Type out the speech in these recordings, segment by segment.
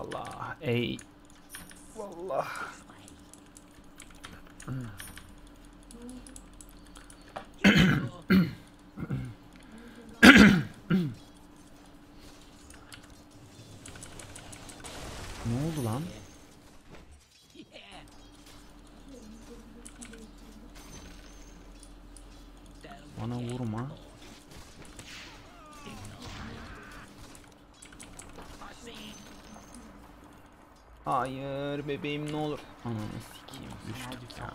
Valla. Ey. Valla. Ne oldu lan? Bana vurma. Hayır bebeğim ne olur. Ananı sikeyim düştük ya.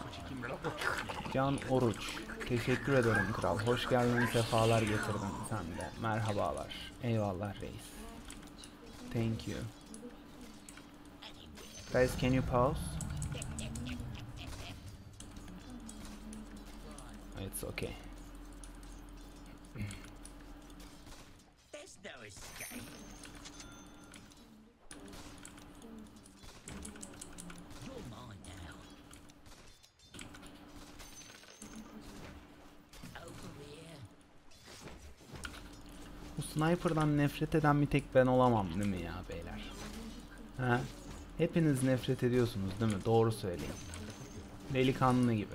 Can Oruç. Teşekkür ederim kral. Hoş geldin, sefalar getirdin sen de. Merhabalar. Eyvallah reis. Thank you. Guys, can you pause? It's okay. There's no escape. You're mine now. Over here. Bu sniper'dan nefret eden bir tek ben olamam değil mi ya beyler? Ha? Hepiniz nefret ediyorsunuz değil mi? Doğru söyleyin. Delikanlı gibi.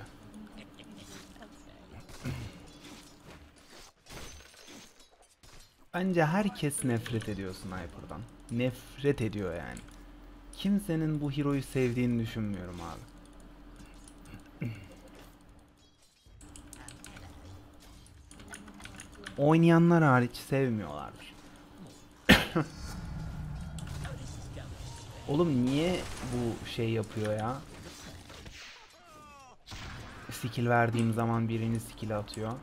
Bence herkes nefret ediyor Sniper'dan. Nefret ediyor yani. Kimsenin bu Hiro'yu sevdiğini düşünmüyorum abi. Oynayanlar hariç sevmiyorlardır. Oğlum niye bu şey yapıyor ya? Skill verdiğim zaman birini skill atıyor.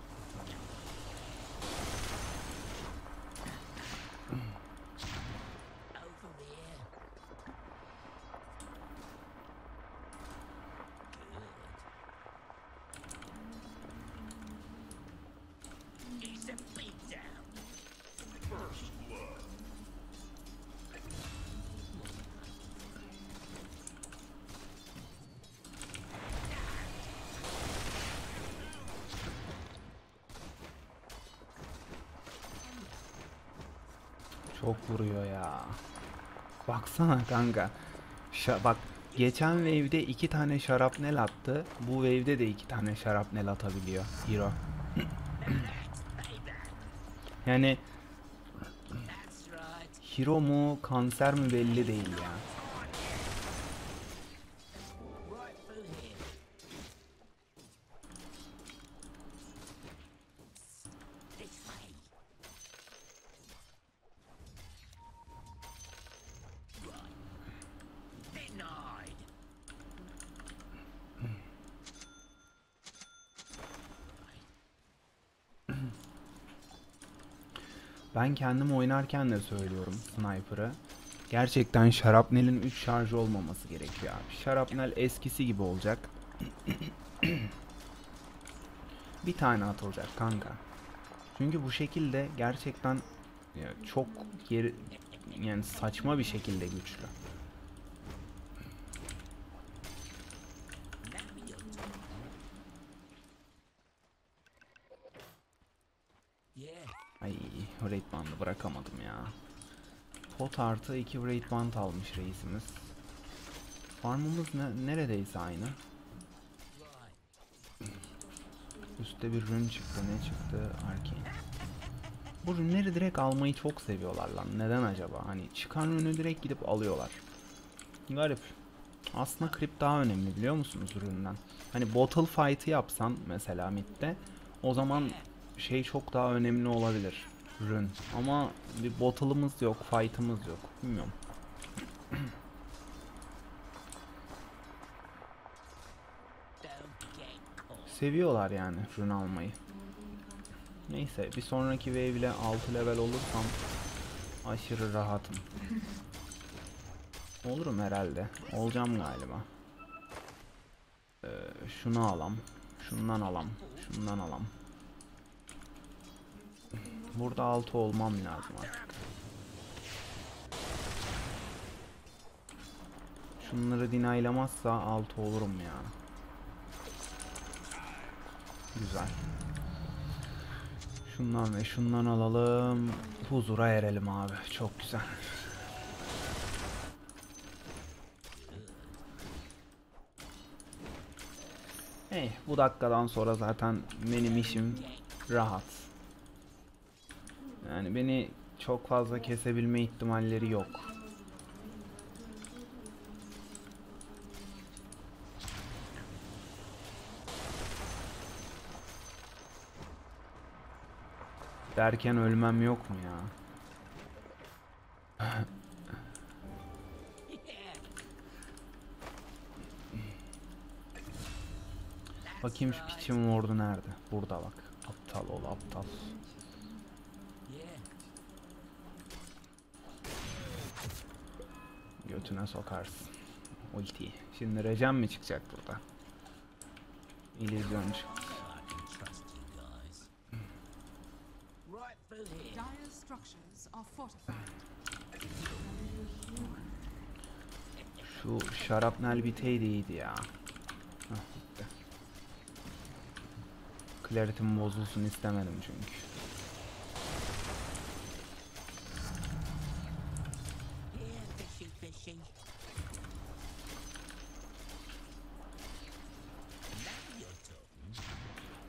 Baksana kanka. Bak geçen wave'de 2 tane şarapnel attı. Bu wave'de de 2 tane şarapnel atabiliyor Hiro. Yani Hiro mu kanser mi belli değil ya. Ben kendim oynarken de söylüyorum Sniper'ı. Gerçekten şarapnelin 3 şarjı olmaması gerekiyor abi. Şarapnel eskisi gibi olacak. Bir tane atılacak kanka. Çünkü bu şekilde gerçekten çok geri, yani saçma bir şekilde güçlü. Wraith Band'ı bırakamadım ya. Pot artı 2 Wraith Band almış reisimiz. Farmımız neredeyse aynı. Üstte bir rune çıktı. Ne çıktı? Arcane. Bu rune'leri direkt almayı çok seviyorlar lan. Neden acaba? Hani çıkan rune'ü direkt gidip alıyorlar. Garip. Aslında creep daha önemli biliyor musunuz rune'den? Hani bottle fight'ı yapsan mesela mid'de o zaman şey çok daha önemli olabilir. Rün. Ama bir bottle'ımız yok, fight'ımız yok. Bilmiyorum. Seviyorlar yani rün almayı. Neyse bir sonraki wave ile 6 level olursam aşırı rahatım. Olurum herhalde. Olacağım galiba. Şunu alam. Şundan alam. Şundan alam. Burada 6 olmam lazım artık. Şunları dinaylamazsa 6 olurum ya. Güzel. Şundan ve şundan alalım. Huzura erelim abi. Çok güzel. Bu dakikadan sonra zaten benim işim rahat. Yani beni çok fazla kesebilme ihtimalleri yok. Derken ölmem yok mu ya? Bakayım şu piçimin ordu nerede? Burada bak. Aptal ol aptal. Götüne sokarsın ultiyi. Şimdi Recem mi çıkacak burada? İllüzyon çıktı. Şu şarapnel biteydi iyiydi ya. Klaritim bozulsun istemedim çünkü.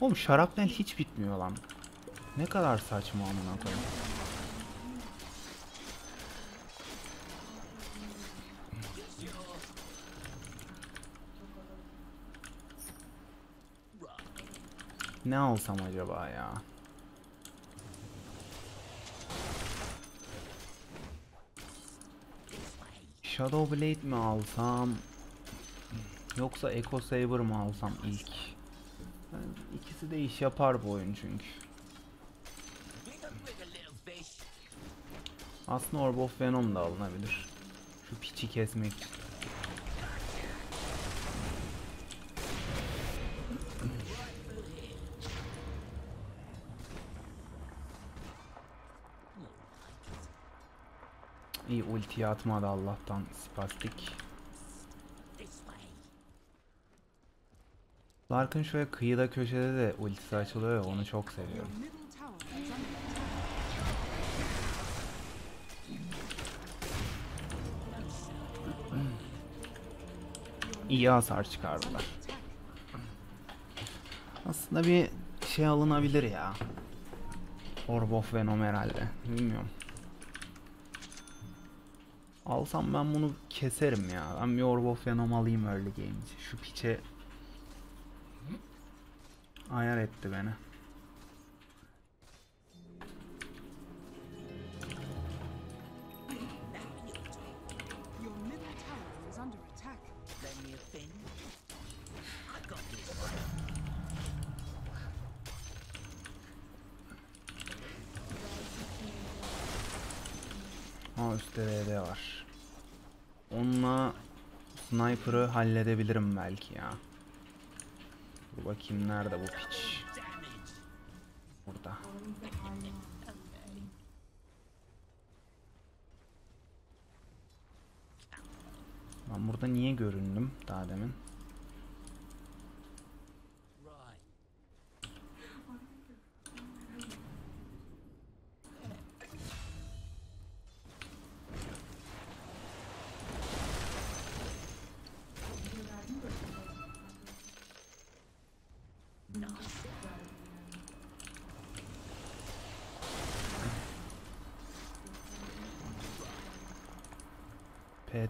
Oğlum şarapnel hiç bitmiyor lan. Ne kadar saçma amına koyayım. Ne alsam acaba ya? Shadow Blade mi alsam? Yoksa Echo Saber mi alsam ilk? Yani ikisi de iş yapar bu oyun çünkü. Aslında Orb of Venom da alınabilir. Şu piçi kesmek için. İyi ultiyi atmadı Allah'tan spastik. Lark'ın şöyle kıyıda köşede de ultisi açılıyor ya, onu çok seviyorum. İyi hasar çıkardılar. Aslında bir şey alınabilir ya. Orb of Venom herhalde. Bilmiyorum. Alsam ben bunu keserim ya. Ben bir Orb of Venom alayım early game'de. Şu piçe ayar etti beni. Üstte var. Onunla Sniper'ı halledebilirim belki ya. Dur bakayım nerede bu piç. Burada. Ben burada niye göründüm daha demin?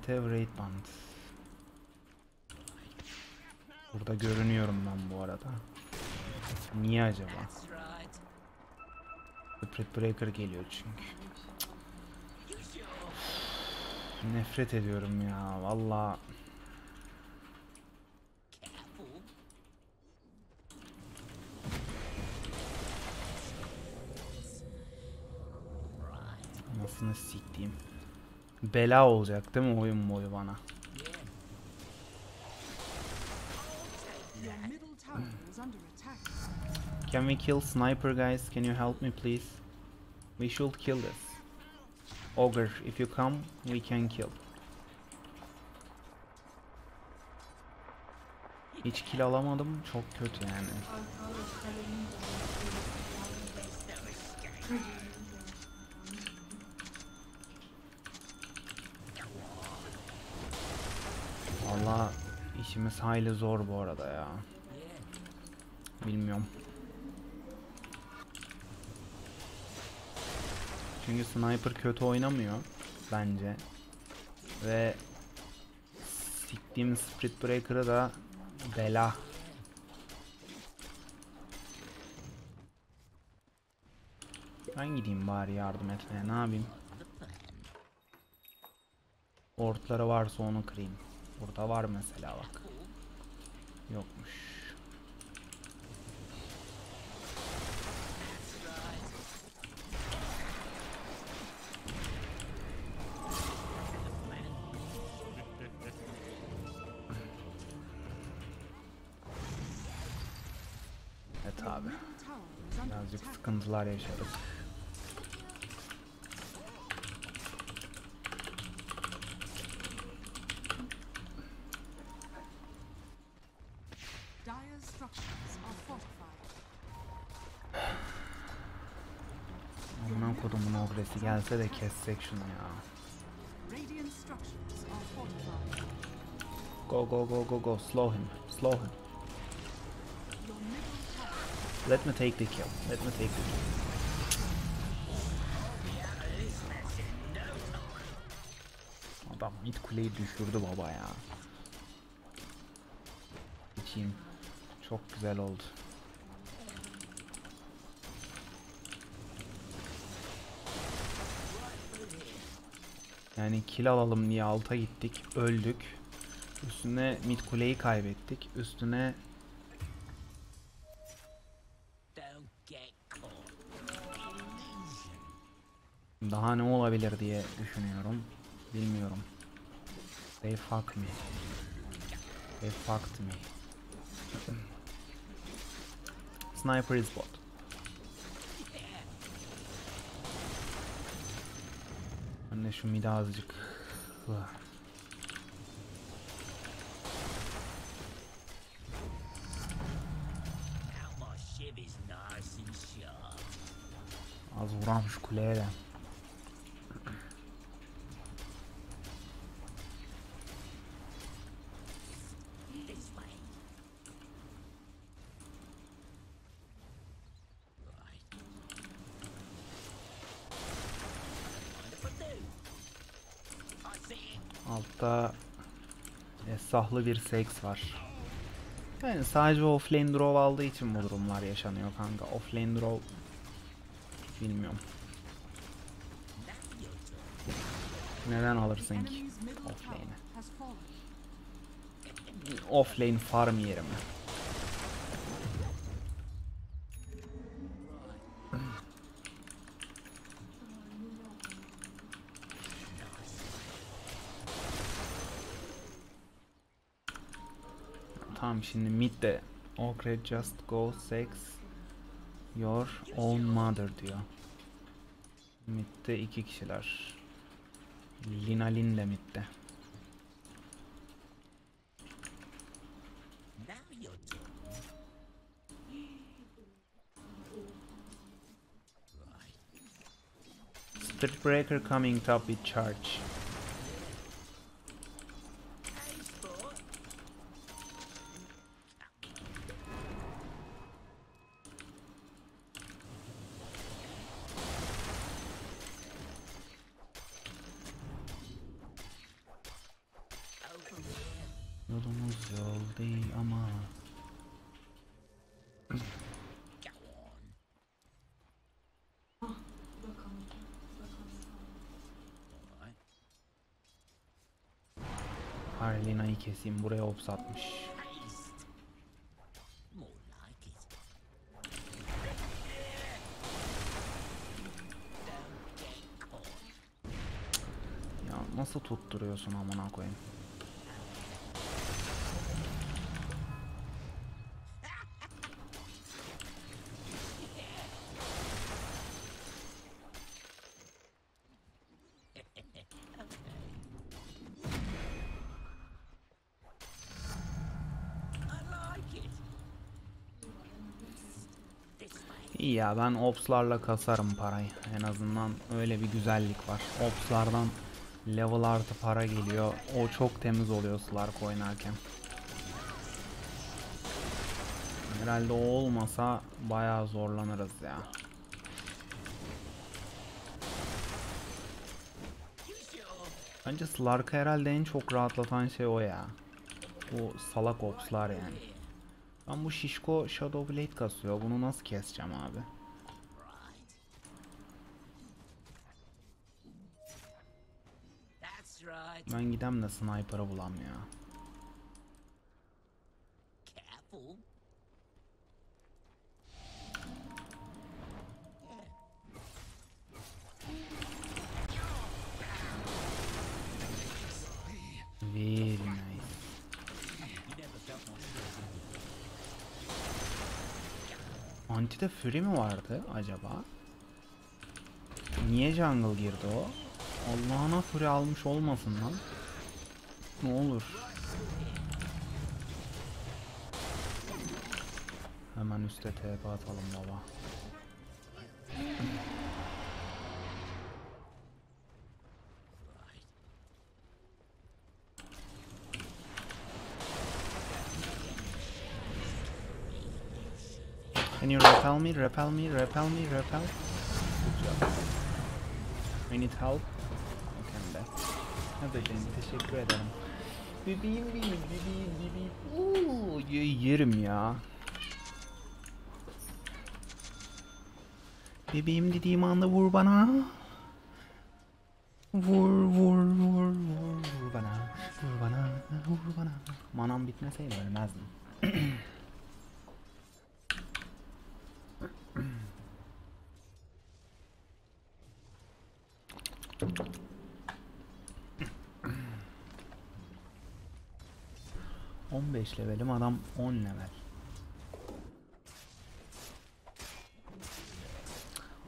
Wraith Band. Burada görünüyorum ben bu arada. Niye acaba? Spirit Breaker geliyor çünkü. Nefret ediyorum ya vallahi. Anasını siktiğim. Bela olacak değil mi oyun boyu bana? Can we kill sniper guys? Can you help me please? We should kill this. Ogre, if you come, we can kill. Hiç kill alamadım, çok kötü yani. İşimiz hayli zor bu arada ya. Bilmiyorum. Çünkü Sniper kötü oynamıyor bence. Ve siktiğim Spirit Breaker'ı da bela. Ben gideyim bari yardım etmeye, ne yapayım? Ortları varsa onu kırayım. Burada var mesela, bak. Yokmuş. Evet abi. Birazcık sıkıntılar yaşadık. Aman kodumun obresi gelse de kessek şunu ya. Go go go go go, slow him, slow him. Let me take the kill, let me take the kill. Adam mid kuleyi düşürdü baba ya. İçeyim. Çok güzel oldu. Yani kill alalım diye alta gittik, öldük. Üstüne mid kuleyi kaybettik. Üstüne daha ne olabilir diye düşünüyorum. Bilmiyorum. They fuck me. They fucked me. Sniper is bot. Anne şu mide azıcık. Az vuram şu kuleye de. Altta sahlı bir seks var. Yani sadece offlane draw aldığı için bu durumlar yaşanıyor kanka. Offlane draw bilmiyorum. Neden alırsın ki offlane'i? Offlane farm yeri mi? Şimdi mid de okay, just go sex your own mother diyor. Mid'de iki kişiler. Lina Lin'le mid'de. Spirit Breaker coming top with charge. Yolumuz yol değil ama. Harlina'yı keseyim, buraya Ops atmış. Ya nasıl tutturuyorsun amına koyayım? İyi ya, ben Ops'larla kasarım parayı. En azından öyle bir güzellik var. Ops'lardan level artı para geliyor. O çok temiz oluyor Slark oynarken. Herhalde o olmasa bayağı zorlanırız ya. Bence Slark'ı herhalde en çok rahatlatan şey o ya. Bu salak opslar yani. Ben bu şişko Shadow Blade kasıyor. Bunu nasıl keseceğim abi? Ben gidem de Sniper'ı bulam ya. Very nice. Anti'de Fury mi vardı acaba? Niye jungle girdi o? Allah'ına Fury almış olmasın lan. Ne olur. Hemen üstte TP atalım baba. Can you repel me? Repel me? Repel me? Repel? Good job. I need help. Okay, hadi teşekkür ederim. Bebeğim benim, bebeğim. Uuu, yerim ya. Bebeğim dediğim anda vur bana. Vur bana. Vur bana. Manam bitmeseydi ölmezdim. Levelim adam 10 level.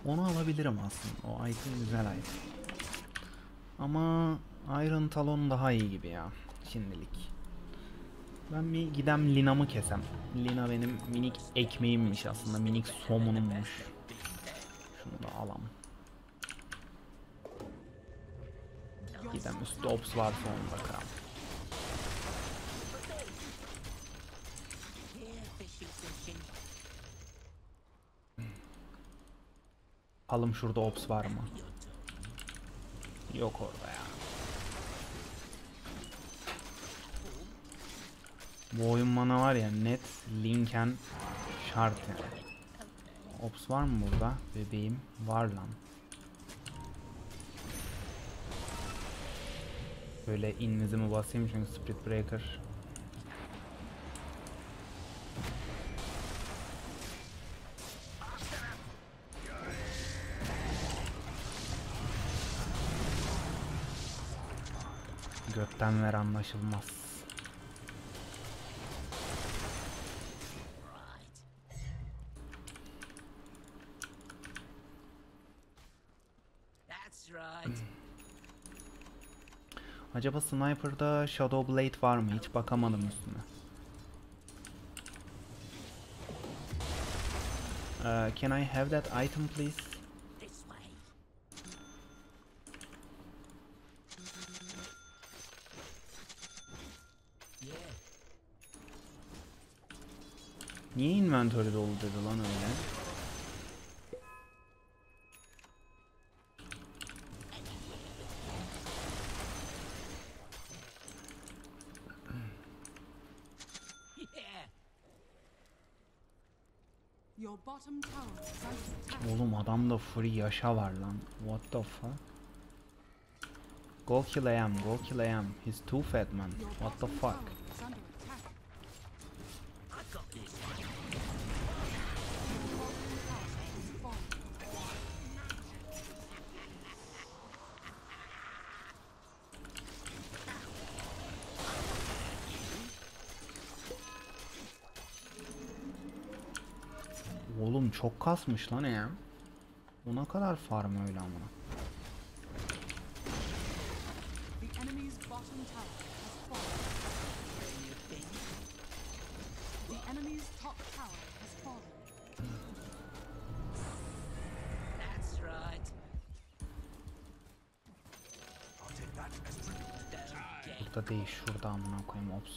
Onu alabilirim aslında. O item güzel item. Ama Iron Talon daha iyi gibi ya şimdilik. Ben bir gidem Lina'mı kesem. Lina benim minik ekmeğimmiş aslında. Minik somunummuş. Şunu da alam. Gidem üstü Ops varsa onu bakalım. Alım şurada Ops var mı? Yok orada ya. Bu oyun bana var ya net Linken şart yani. Ops var mı burada bebeğim? Var lan. Böyle invizimi basayım çünkü Spirit Breaker. Gökten ver anlaşılmaz. Acaba Sniper'da Shadow Blade var mı? Hiç bakamadım üstüne. Can I have that item please? Niye inventörü dolu dedi lan öyle? Oğlum adamda free yaşa var lan. What the fuck? Go kill him, go kill him. He's too fat man. What the fuck? Çok kasmış lan ya. Ona kadar farm öyle amına. Burada değil, şurada amına koyayım. Ops.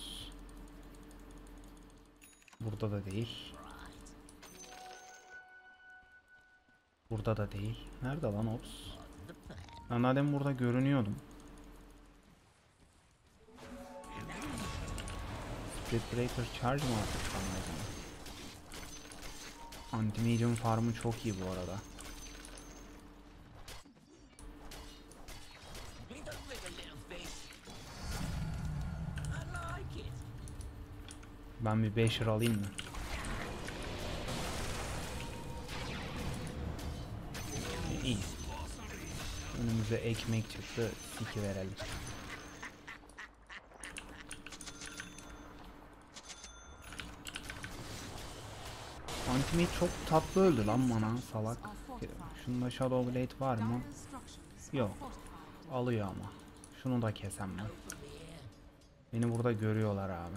Burada da değil. Burada da değil. Nerede lan Ops? Ben adem burada görünüyordum. Dread Breaker charge mı artık anladım. Anti-medium farmı çok iyi bu arada. Ben bir Basher alayım mı? İyi. Önümüze ekmek çıktı. Siki verelim. Antimate çok tatlı öldü lan bana salak. Şunda Shadow Blade var mı? Yok. Alıyor ama. Şunu da kesem ben. Beni burada görüyorlar abi.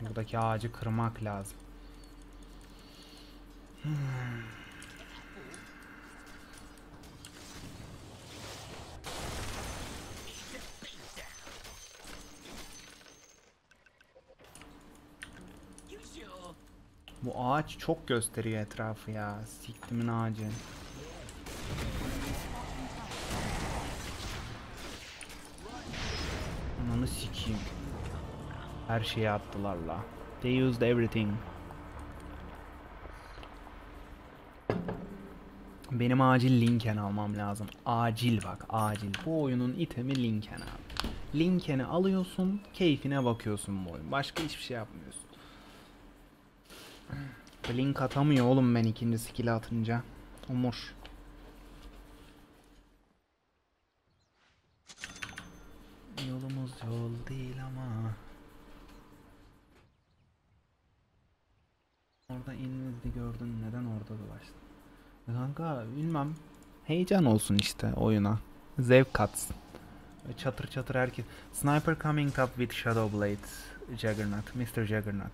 Buradaki ağacı kırmak lazım. Bu ağaç çok gösteriyor etrafı ya. Siktimin ağacı. Ananı sikeyim. Her şeyi attılar la. They used everything. Benim acil Linken almam lazım. Acil bak acil. Bu oyunun itemi Linken abi. Linken'i alıyorsun, keyfine bakıyorsun bu oyun. Başka hiçbir şey yapmıyorsun. Link atamıyor oğlum ben ikinci skill atınca. Umur. Yolumuz yol değil ama. Orada inizli gördün, neden orada dolaştın? Kanka bilmem. Heyecan olsun işte oyuna. Zevk katsın. Çatır çatır herkes. Sniper coming up with Shadow Blade. Juggernaut. Mr. Juggernaut.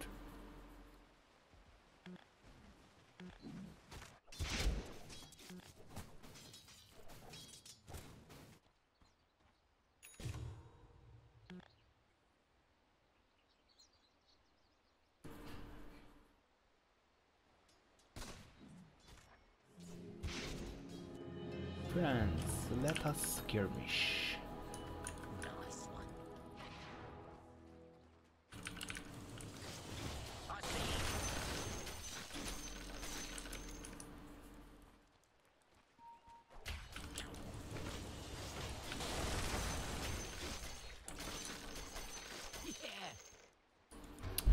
Friends, let us skirmish.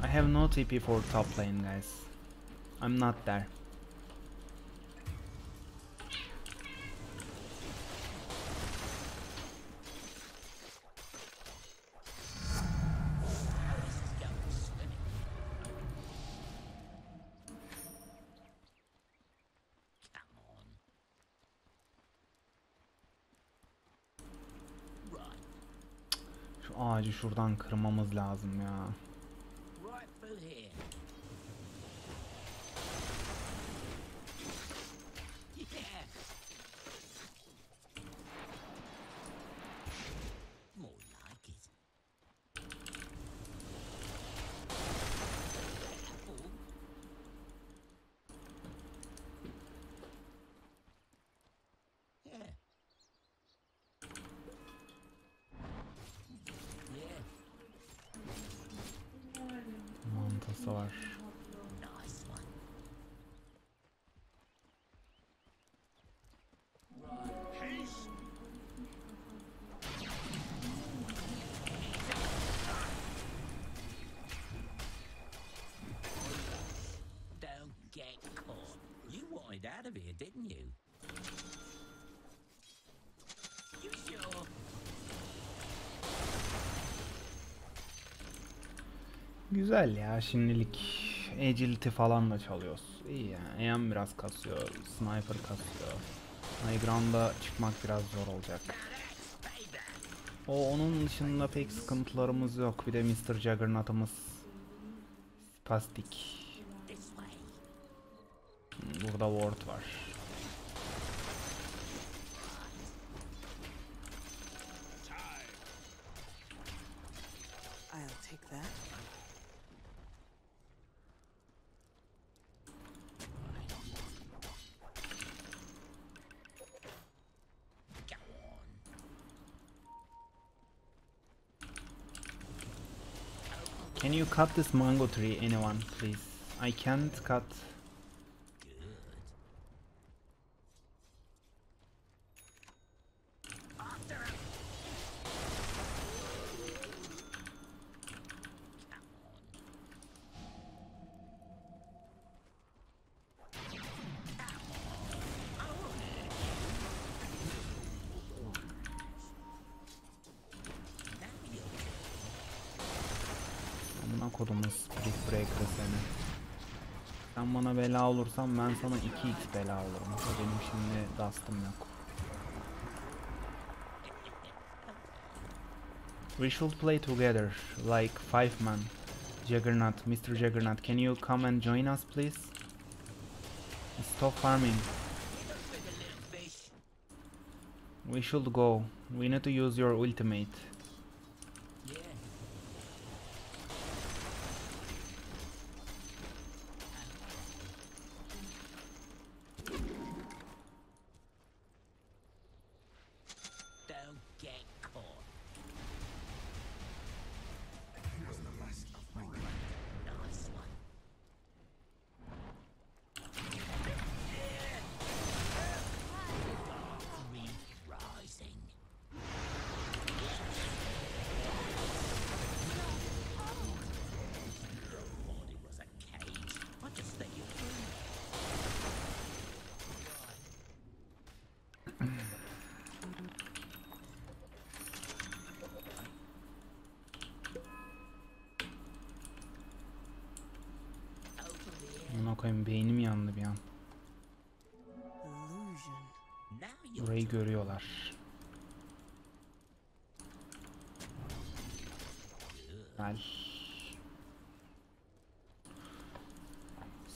I have no TP for top lane, guys. I'm not there. Ağacı şuradan kırmamız lazım ya. Var. Don't get caught. You wanted out of here, didn't you? You sure? Güzel ya şimdilik agility falan da çalıyoruz. İyi yani. EM biraz kasıyor, sniper kasıyor. Highground'a çıkmak biraz zor olacak. O onun dışında pek sıkıntılarımız yok. Bir de Mr. Juggernaut'ımız spastik. Burada ward var. I'll take that. Can you cut this mango tree, anyone, please? I can't cut. Kodumu Spirit Breaker seni. Sen bana bela olursan ben sana 2x bela olurum. Benim şimdi dust'ım yok. We should play together, like 5 man. Juggernaut, Mr. Juggernaut, can you come and join us please? Stop farming. We should go. We need to use your ultimate. Beynim yandı bir an. Burayı görüyorlar. Güzel.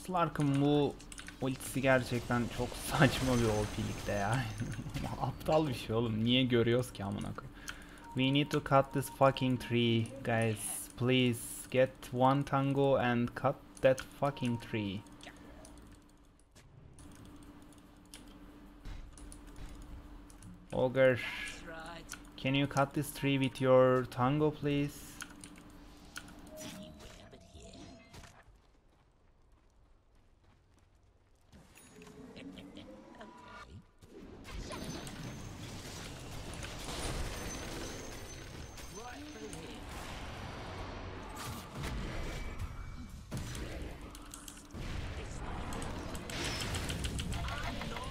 Slark'ın bu ultisi gerçekten çok saçma bir OP'likte ya. Aptal bir şey oğlum. Niye görüyoruz ki amına koyayım? We need to cut this fucking tree, guys. Please get one tango and cut that fucking tree. Ogre, can you cut this tree with your tango, please?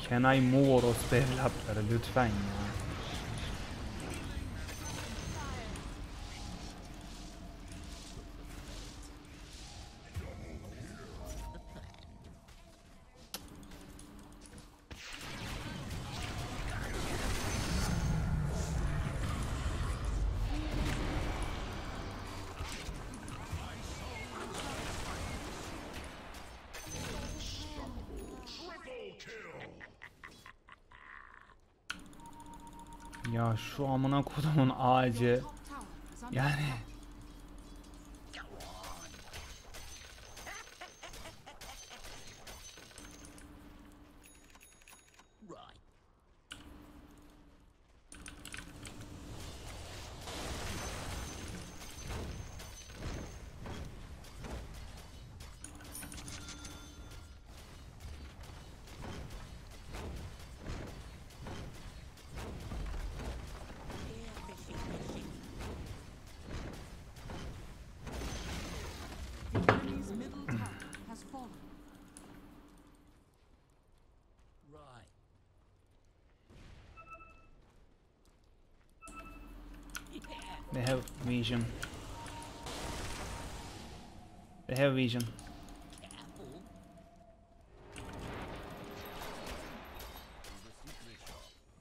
Can I move orospu evlatları lütfen ya. Ya şu amına kodumun ağacı yani. They have vision. They have vision.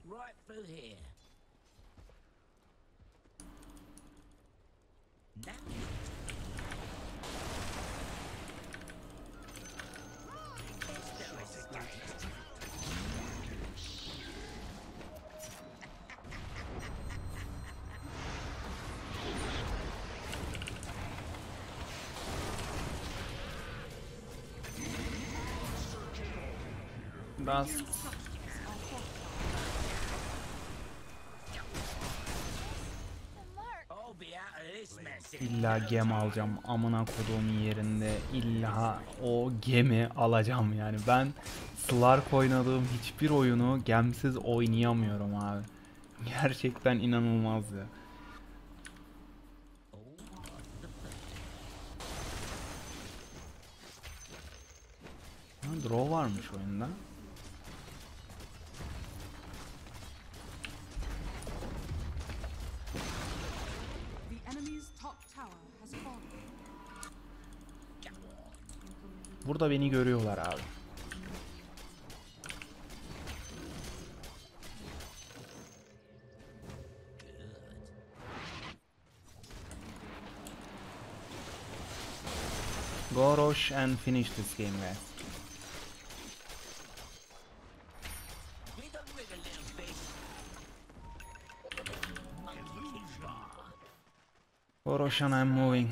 Right through here. Now. Dust. I'll be out of this mess. İlla gem alacağım. Amına koduğumun yerinde illa o gemi alacağım yani. Ben Slark oynadığım hiçbir oyunu gemsiz oynayamıyorum abi. Gerçekten inanılmaz ya. Draw varmış oyunda. Burada beni görüyorlar abi. Go Rosh and finish this game guys. Rosh and I'm moving.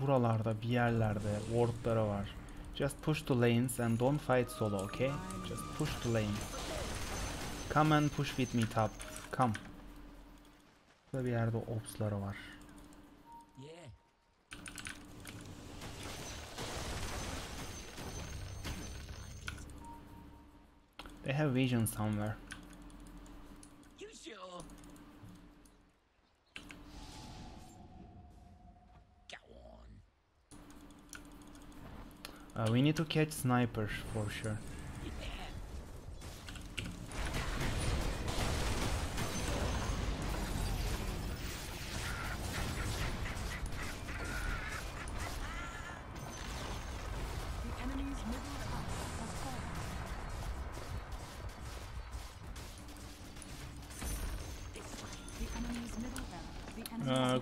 Buralarda bir yerlerde ward'ları var. Just push the lanes and don't fight solo, okay? Just push the lanes. Come and push with me top. Come. Burada bir yerde Ops'ları var. They have vision somewhere. We need to catch snipers for sure.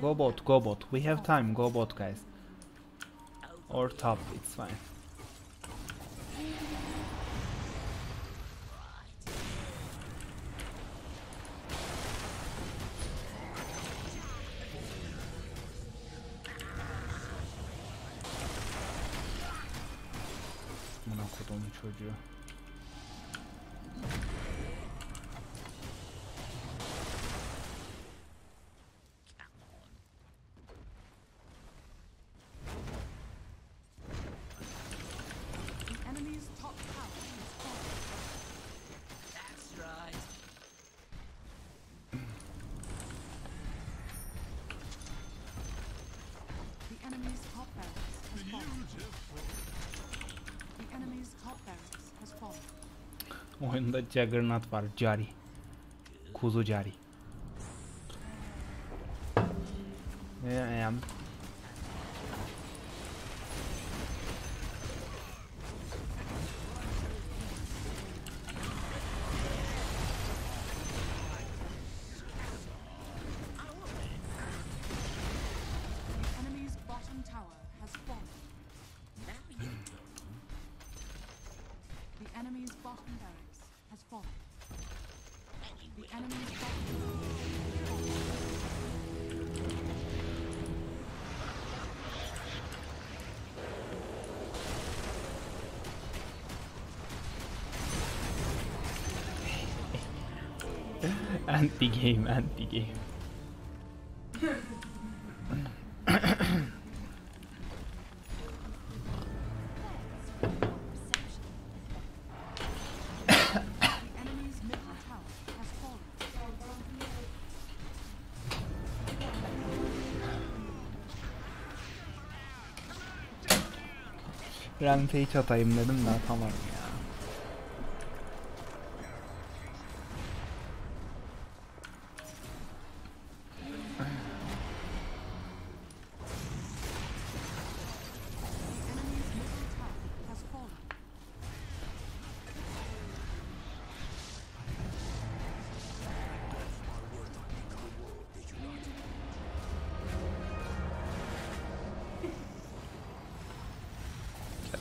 Go bot, go bot. We have time, go bot guys. Or top, it's fine. Çocuğu. Oyunda Juggernaut var, Jari. Kuzu Jari. Anti-game, anti-game. Rampage atayım dedim de atamadım ya.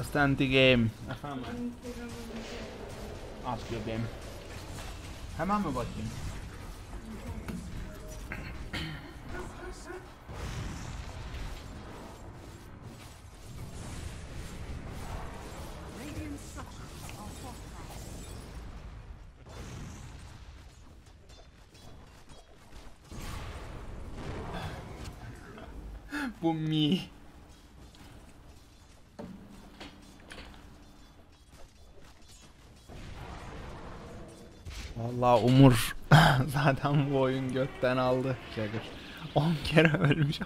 That's the anti-game. I found mine. That's a good game. Hem ammo bakayım. Bu mi. Vallahi Umur zaten bu oyun götten aldı. 10 kere ölmüş.